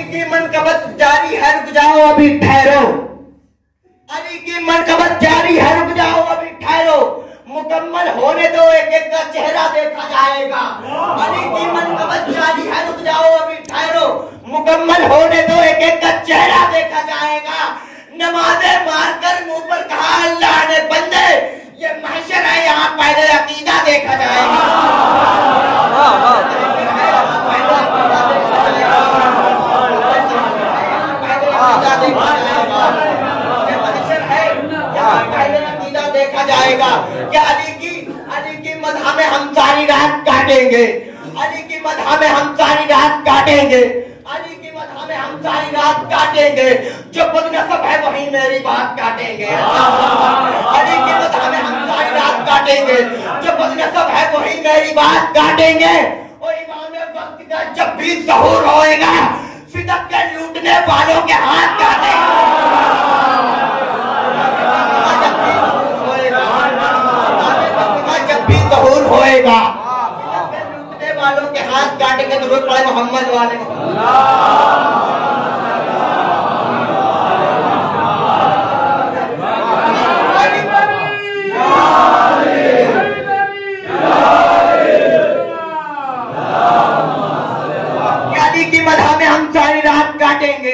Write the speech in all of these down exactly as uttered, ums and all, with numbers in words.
अली की मनकबत जारी है, रुक जाओ अभी ठहरो। अली की मनकबत जारी है, रुक जाओ अभी ठहरो, मुकम्मल होने दो, एक एक का चेहरा देखा जाएगा। अली की मनकबत जारी है, रुक जाओ अभी ठहरो, मुकम्मल होने दो, एक एक का चेहरा देखा जाएगा। नमाजे मारकर मुंह पर कहा अल्लाह ने बंदे ये महशर है, यहाँ पहले अकीदा देखा जाएगा। देखा जाएगा क्या अली की अली की मदहा में हम सारी रात काटेंगे, अली की मदहा में हम सारी रात काटेंगे, अली की मदहा में हम सारी रात काटेंगे, जो बदनसब है वही मेरी बात काटेंगे। अली की मदहा में हम सारी रात काटेंगे, जो बदनसब है वही मेरी बात काटेंगे। और इमाम वक्त का जब भी सहूर होएगा, फिदक के लूटने वालों के हाथ काटेंगे। होएगा लूटने वालों के हाथ काटेंगे, तो रोज पड़े मोहम्मद वाले अली की मदहा में हम सारी रात काटेंगे,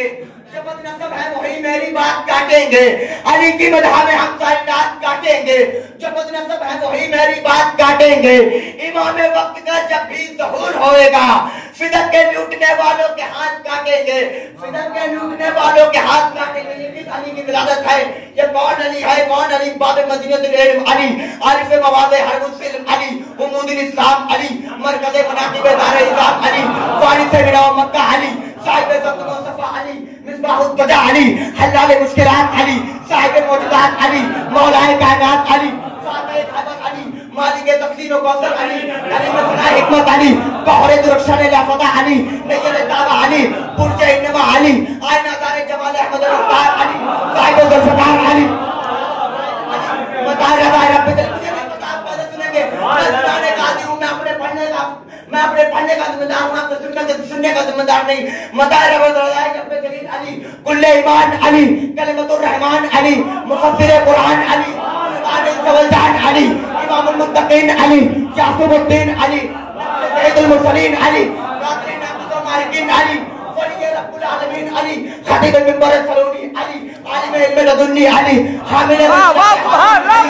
जो बदनसब है वही मेरी बात काटेंगे। अली की मदहा में हम सारी रात काटेंगे, जो बदनसब है वही मेरी बात काटेंगे। इमाम वक्त का जब भी ज़हूर होएगा, फिदक के लूटने वालों के हाथ काटेंगे, फिदक के लूटने वालों के हाथ काटेंगे। ये किस अली की विलादत है, ये कौन अली है, कौन अली? बाब मदीनतुल इल्म अली, आरिफ मवाज़े हर मुस्लिम अली, उमूदुल इस्लाम अली, मरकज़ मनाक़िब दारे इस्लाम अली, वारिस मिना मक्का अली, साहिब सत्तम मुस्तफ़ा अली, मिसबाहुद्दजा अली, हल्लाल मुश्किलात अली, साहिब मौजूदात अली, मौलाए कायनात अली, मालिक तकदीर कौसर अली, करीमत सना हिकमत अली, बहरे दुरक्षान लाफता अली, नैय्यत ताबा अली, बुर्ज इनमा अली, आयना दार जमाल अहमद रफ्तार अली, साहिब जुल्फकार अली, बता रहा है रब दिल मुझे नहीं पता, आप पता सुनेंगे। मैं सुनाने का आदी हूं, मैं अपने पढ़ने का मैं अपने पढ़ने का जिम्मेदार हूं, आपको सुनने का सुनने का जिम्मेदार नहीं। मताए रब रब्बे जलील अली, कुल्ले ईमान अली, कलमतुर रहमान अली, मुफस्सिर कुरान अली, सवलदान अली, इमामुल मुत्तकीन अली, यासुबुद्दीन अली, सैयदुल मुरसलीन अली, कादरी नाक़िद व मारिकिन अली, वली रब्बुल आलमीन अली, खतीब मिंबर सलूनी अली, आलिम इल्म लदुन्नी अली, हामिल वाह सुभान अल्लाह,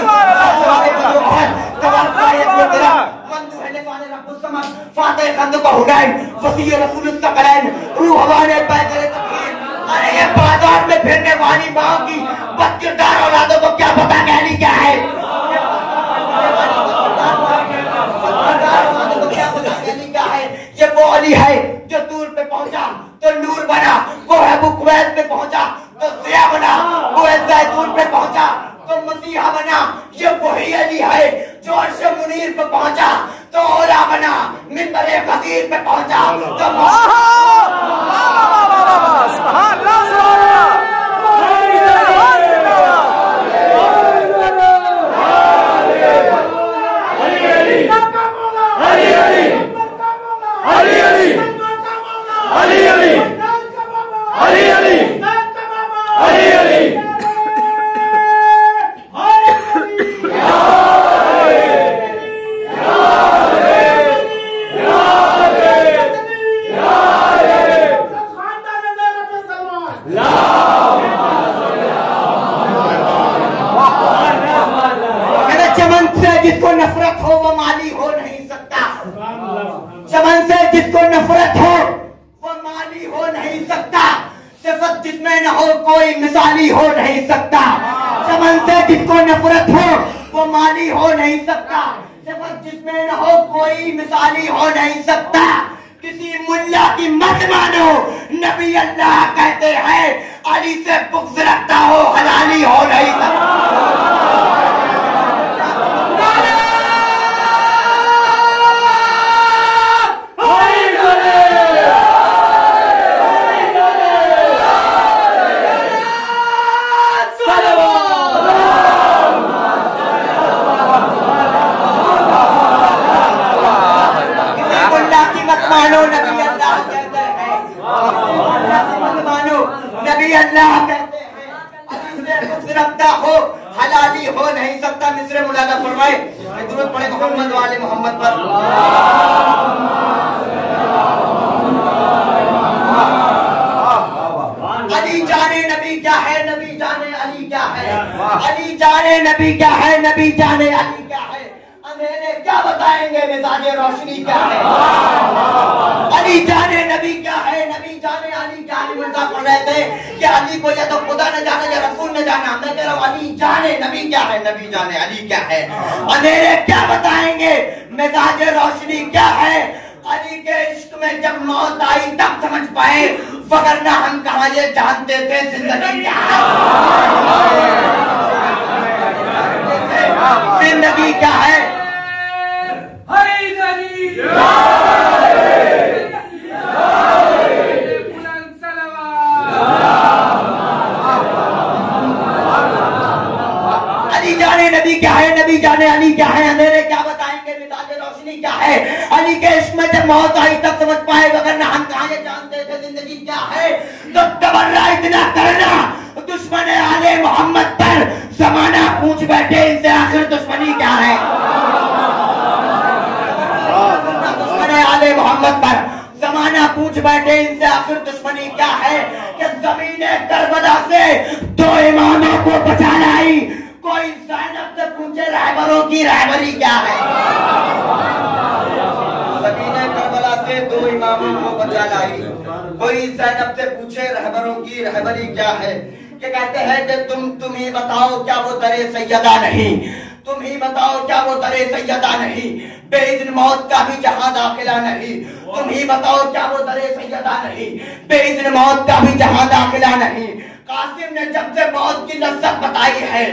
फातिह खंदक हुनैन, वसी रसूल तकरैन, रूह हवाने पैगंबर तकरीर। अरे ये बाजार में फिरने वाली माँ की बदकिरदार औलादों को क्या पता कहली क्या है, ये वो अली है जो दूर पे पहुंचा तो नूर बना, वो है वो कुवैत पे पहुंचा तो जिया बना, वो है जैतून पे पहुंचा तो मसीहा बना। ये वही अली है जो अर्श मुनीर पे पहुंचा तो ओला बना, मिंबरे खतीर पे पहुंचा तो मानो नबी अल्लाह कहते हैं। अल्लाह कहते हैं रखता हो हलाली हो नहीं सकता। मिस्र मुलादा फरमाए दुरूद पढ़े मोहम्मद वाले मोहम्मद पर। अली जाने नबी क्या है, नबी जाने अली क्या है, अली जाने नबी क्या है, नबी जाने अली क्या है। अंधेरे क्या बताएंगे, मिजाज रोशनी क्या है। अली जाने नबी क्या है, नबी जाने अली क्या है। मिर्जा पढ़ रहे थे कि अली को या तो खुदा न जाने या रसूल न जाना। मैं कह रहा हूँ अली जाने नबी क्या है, नबी जाने अली क्या है। अंधेरे क्या बताएंगे, मिजाज रोशनी क्या है। अली के इश्क में जब मौत आई तब समझ पाए, वरना हम कहाँ ये जानते थे जिंदगी क्या है, जिंदगी क्या है। अली जाने नबी क्या है, नबी जाने अली क्या है। अंधेरे क्या बताएंगे, मिजाज रोशनी क्या है। अली के इश्क में जब मौत आई तब समझ पाए, वरना हम कहाँ ये जानते थे जिंदगी क्या है। तो तबर्रा इतना करना दुश्मन आले मोहम्मद पर, जमाना पूछ बैठे इनसे आखिर दुश्मनी क्या है। दुश्मन आले मोहम्मद पर जमाना पूछ बैठे इनसे आखिर दुश्मनी क्या है। कि जमीने करबला से दो इमामों को बचाना आई, कोई ज़ैनब से पूछे रहबरों की रहबरी क्या है। जमीने करबला से दो इमामों को बचाना आई, कोई ज़ैनब से पूछे रहबरों की रहबरी क्या है। कि कहते हैं कि तुम तुम ही बताओ क्या वो दरे सैयदा नहीं, तुम ही बताओ क्या वो दरे सैयदा नहीं, बेइज़्न मौत का भी जहां दाखिला नहीं। तुम ही बताओ क्या वो दरे सैयदा नहीं, बेइज़्न मौत का भी जहां दाखिला नहीं। कासिम ने जब से मौत की लज्जत बताई है,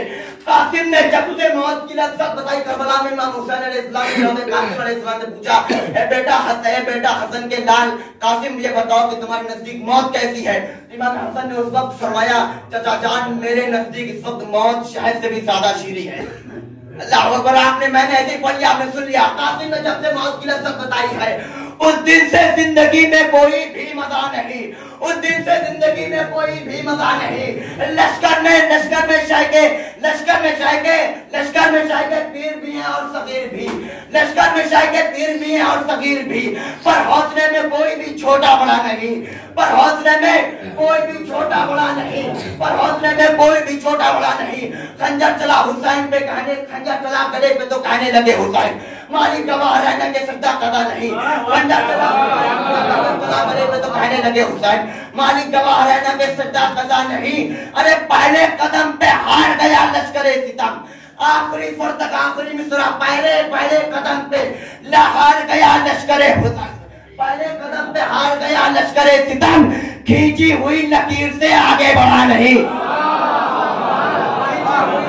कासिम ने जब से मौत की लज्जत बताई। करबला में इमाम हुसैन अलैहिस्सलाम ने कासिम अलैहिस्सलाम से पूछा, ए बेटा हसन, ए बेटा हसन के लाल कासिम ये बताओ कि तुम्हारे नजदीक मौत कैसी है। इमाम हसन ने उस वक्त फरमाया, चचा जान मेरे नजदीक इस वक्त मौत शहद से भी ज्यादा शीरी है। अल्लाह हू अकबर। आपने मैंने ऐसे पढ़ लिया, आपने सुन लिया। कासिम ने जब से मौत की लज्जत बताई है, उस दिन से जिंदगी में कोई भी मजा नहीं, उस दिन से जिंदगी में कोई भी मजा नहीं। लश्कर में लश्कर में शायके लश्कर में शायके लश्कर में शायके पीर भी हैं और सगीर भी, लश्कर में शायके पीर भी हैं और सगीर भी। पर हौसले में कोई भी छोटा बड़ा नहीं, पर हौसले में कोई भी छोटा बड़ा नहीं, पर हौसले में कोई भी छोटा बड़ा नहीं। खंजर चला हुसैन पे कहने, खंजर चला गले पे तो कहने लगे हुसैन, मालिक का महाराजा के सदा कदा नहीं। खंजर चला गले पे तो कहने लगे हुसैन, मालिक गवाह रहना के सदा कदा नहीं। अरे पहले कदम पे हार गया लश्करे सितम, आखिरी फुर्तक आखिरी मिसरा, पहले पहले कदम पे हार गया लश्करे हुसैन, पहले कदम पे हार गया लश्करे सितम। खींची हुई लकीर से आगे बढ़ा नहीं,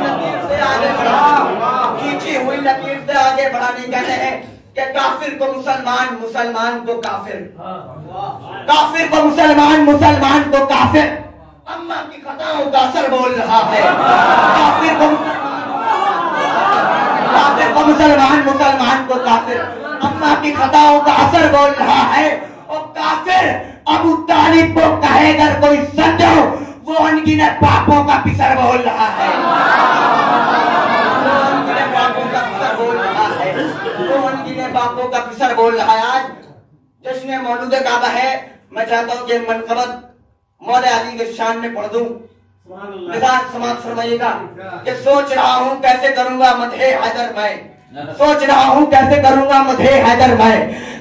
लकीर से आगे बढ़ा, खींची हुई लकीर से आगे बढ़ा नहीं। कहते हैं कि काफिर को मुसलमान, मुसलमान को काफिर, काफिर को मुसलमान, मुसलमान को काफिर। अम्मा की खताओं का असर बोल रहा है। काफिर को मुसलमान, काफिर को मुसलमान, मुसलमान को काफिर। अम्मा की खताओं का असर बोल रहा है। और काफिर अबू तालिब को कहेगा कोई समझो, वो अनगिनत पापों का पिसर बोल रहा है, पापों का पिसर बोल रहा है, वो अनगिनत पापों का पिसर बोल रहा है। आज जश्न मौलूद काबा है, मैं चाहता हूँ कि मनकबत मौला अली के शान में पढ़ दूं। निदान समाप्त फरमाइएगा। कि सोच रहा हूँ कैसे करूंगा मदहे हैदर मैं, सोच रहा हूँ कैसे करूंगा मदहे हैदर मैं,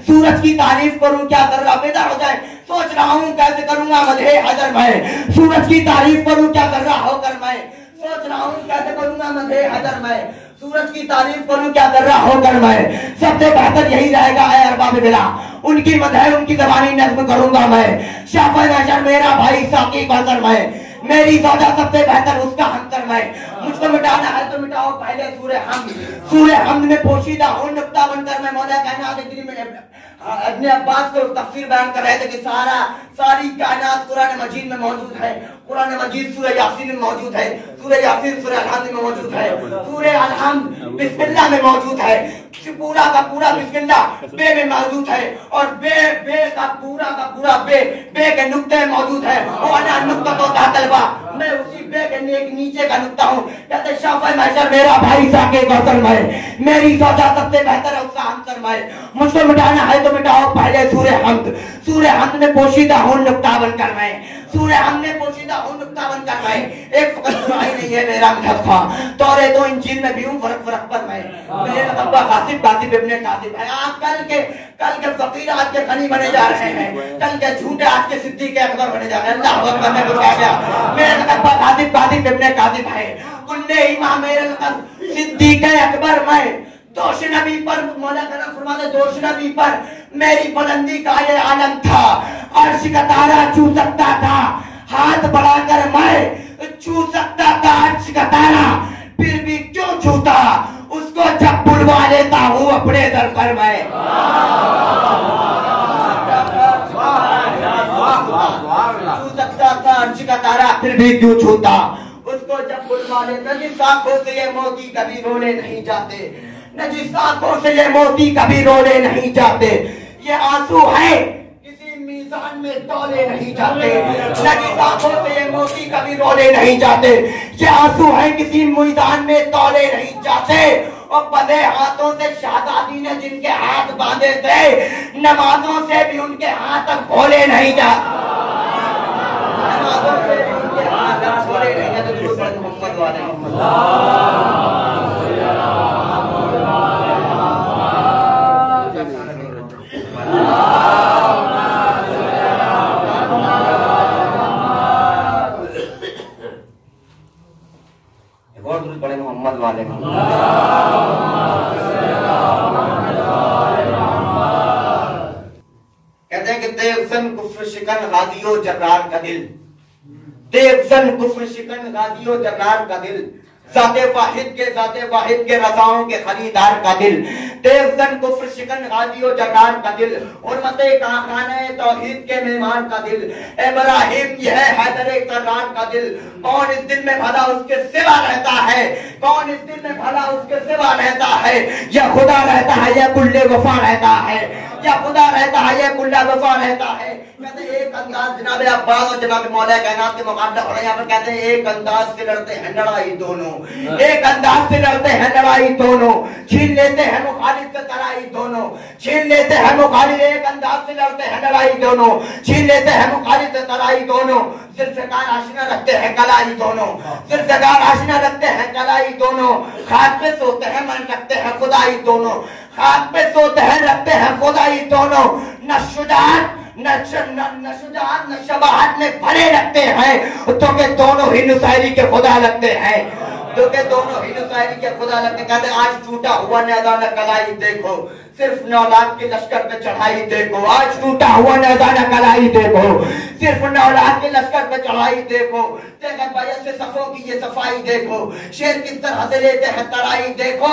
सूरज की तारीफ करूं क्या दर्रा बेदार हो जाए। सोच रहा हूँ कैसे करूंगा मदहे हैदर मैं, सूरज की तारीफ करूं क्या दर्रा होकर मैं। सोच रहा हूँ कैसे करूंगा मदहे हैदर मैं, सूरज की तारीफ करूं क्या कर रहा होकर मैं। सबसे बेहतर यही रहेगा ऐ अरबाब बिला, उनकी मदह उनकी जबानी नज्म करूंगा मैं। शाफा नशर मेरा भाई साकी बहतर मैं, मेरी सौदा सबसे बेहतर उसका हंतर मैं। मुझको मिटाना है तो मिटाओ पहले सूरे हम, सूरे हम में पोशीदा हूँ नुक्ता बनकर मैं। मौला कहना में अपने अब्बास को तफसीर बयान कर रहे थे कि सारा सारी कायनात आज कुरान मजीद में मौजूद है। कुरान मजीद सूरह यासीन में मौजूद है, सूरह यासीन सूरह अल-हम्द में मौजूद है, सूरह अल-हम्द बिस्मिल्लाह में मौजूद है, पूरा का पूरा बिस्मिल्लाह बे में मौजूद है और बे बे का पूरा का पूरा बे बे के नुक्ते में मौजूद है। वाला नुक्ता तो तलबा मैं उसी बे के नीचे का नुक्ता हूं। कहते शाफई महशर मेरा भाई साके गौसर है, मेरी सजा सबसे बेहतर है उसका अंतर है। मुझको मिटाना है तो मिटाओ पहले सूरह हम्द, सूरह हम्द में पोशीदा हूं नुक्ता बनकर मैं, सूरह हमने पोशीदा उन नुक्ता बनकर मैं। एक फर्क नहीं है मेरा मुजफ्फा तौरे तो इंजील में भी हूं फर्क फर्क पर मैं। मेरे अब्बा कासिम कासिम इब्ने कासिम है। आप कल के कल के फकीर आज के खनी बने जा रहे हैं, कल के झूठे आज के सिद्दीक अकबर बने जा रहे हैं। अल्लाह हु अकबर में बुला गया। मेरे अब्बा कासिम कासिम इब्ने कासिम है, कुल्ले इमाम मेरे कल सिद्दीक अकबर मैं। दोष नबी पर मौला करम फरमाते, दोष नबी पर मेरी बुलंदी का ये आलम था, अर्श का तारा छू सकता था, हाथ बढ़ाकर मैं छू सकता था अर्श का तारा, फिर भी क्यों छूता उसको जब बुलवा लेता हूँ अपने दर पर मैं। छू सकता था अर्श का तारा फिर भी क्यों छूता उसको जब बुलवा लेता। जिस आंखों से ये मोती कभी रोने नहीं जाते, जिस आंखों से ये मोती कभी रोने नहीं जाते, ये आंसू है किसी मीजान में तोले नहीं जाते। जिस आंखों से ये मोती कभी रोने नहीं जाते, ये आंसू है किसी मीजान में तोले नहीं जाते। और बंधे हाथों से शहजादी ने जिनके हाथ बांधे थे, नमाजों से भी उनके हाथ खोले नहीं जाते, नमाजों से भी उनके हाथ खोले नहीं जाते। दुरूद मोहम्मद वाले मोहम्मद बड़े मोहम्मद वाले कहते हैं कि देवसन कुफ्र शिकन गादियो जर्रार का दिल, देवसन कुफ्र शिकन गादियो जर्रार का दिल, जाते वाहिद के जाते वाहिद के रजाओं के खरीदार का दिल, देवजन कुफ्र शिकन गादियो जर्रार का दिल, उम्मते कारखाने तौहीद के मेहमान का दिल, इब्राहिम यह हैदरे कर्रार का दिल। कौन इस दिल में भला उसके सिवा रहता है, कौन इस दिल में भला उसके सिवा रहता है। यह खुदा रहता है, यह कुल्ले वफा रहता है, यह खुदा रहता है, यह कुल्ला वफा रहता है। कहते एक अंदाज जनाब अब्बास और जनाब मौला कायनात के मुकाबले हो रहा है। यहाँ पर कहते हैं एक अंदाज से लड़ते हैं लड़ाई दोनों, एक अंदाज से लड़ते हैं लड़ाई दोनों, छीन लेते हैं मुखालिफ से तराई दोनों, छीन लेते हैं मुखालिफ, एक अंदाज से लड़ते हैं लड़ाई दोनों, छीन लेते हैं मुखालिफ से तराई दोनों। जुल्फ़िकार आशिना रखते हैं कलाई दोनों, जुल्फ़िकार आशिना रखते हैं कलाई दोनों, खाक पे सोते हैं मन रखते हैं खुदाई दोनों, खाक पे सोते हैं रखते हैं खुदाई दोनों। नशुदान नशुजात नशबाहत में भरे रखते हैं तो के दोनों ही नुशायरी के खुदा लगते हैं, तो के दोनों ही नुशायरी के खुदा लगते। कहते आज टूटा हुआ नैदान कलाई देखो, सिर्फ नौलाद के लश्कर पे चढ़ाई देखो। आज टूटा हुआ नैदान कलाई देखो, सिर्फ नौलाद के लश्कर पे चढ़ाई देखो। से सफों की ये सफाई देखो, शेर किस तरह से लेते हैं तराई देखो।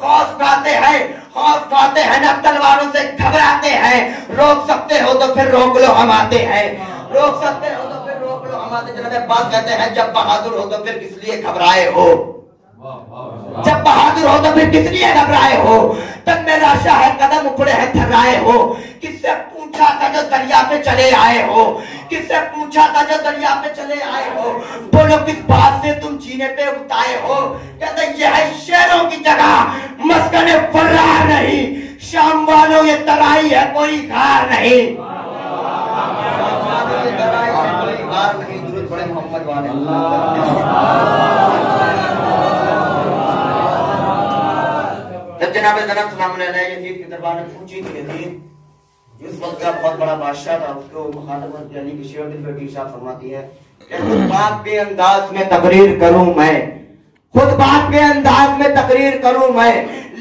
खौफ खाते हैं, खौफ खाते हैं, न तलवारों से घबराते हैं। रोक सकते हो तो फिर रोक लो हम आते हैं, रोक सकते हो तो फिर रोक लो हम आते। जनाब अब्बास कहते हैं जब बहादुर हो तो फिर किस लिए घबराए हो, जब बहादुर हो तो फिर किस लिए घबराए हो। तब मेरा शाह है कदम उखड़े हैं थर्राए हो, किससे पूछा था जो दरिया पे चले आए हो, किससे पूछा था जो दरिया पे चले आए हो। बोलो किस बात से तुम जीने पे उताए हो। कहते यह शेरों की जगह मस्कने फर्रार नहीं, शाम वालों ये तराई है कोई घार नहीं, कोई घार नहीं। दुरूद पढ़े मोहम्मद वाले। जब जनाब के दरबार में पूछी थी कि उस वक्त का बहुत बड़ा बादशाह था, उसको मुखातबत यानी कि शेर दिल पे इशारा फरमाती है कि खुद बात के अंदाज में तकरीर करूं मैं, खुद बात के अंदाज में तकरीर करूं मैं।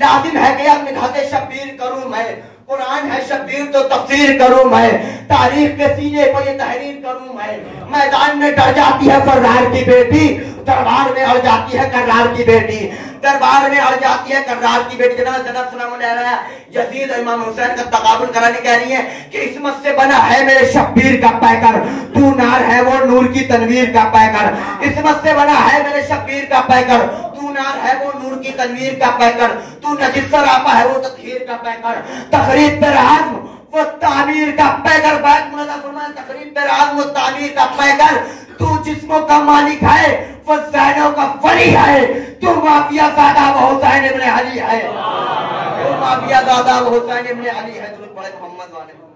लाजिम है कि अब मिन्हत शब्बीर करूं मैं, कुरान है शब्बीर तो तफसीर करूं मैं, तारीख के सीने को ये तहरीर करूं मैं। मैदान में डर जाती है फर्रार की बेटी, दरबार में अड़ जाती है कर्रार की बेटी। दरबार में अड़ जाती है। कर्रार की बेटी का नाम जन्नत सलाम अलैहा यजीद इमाम हुसैन का तकाबुल कराने कह रही है कि इसमत से बना है मेरे शब्बीर का पैकर, तू नार है वो नूर की तनवीर का पैकर। इसमत से बना है मेरे शब्बीर का पैकर, तू नार है वो नूर की तनवीर का पैकर। तू नजिस्सर आपा है वो तकहीर का पैकर। तकरीर पर आजम वो तामीर का पैकर, बात मुलाजा फरमाया तकरीर पर आजम वो तामीर का पैकर। तू जिस्मों का मालिक है वो जहनों का फरी है। तू माफिया दादा वो हुसैन इब्ने अली है, तू माफिया दादा वो हुसैन इब्ने अली है। दुरूद पढ़े मोहम्मद वाले।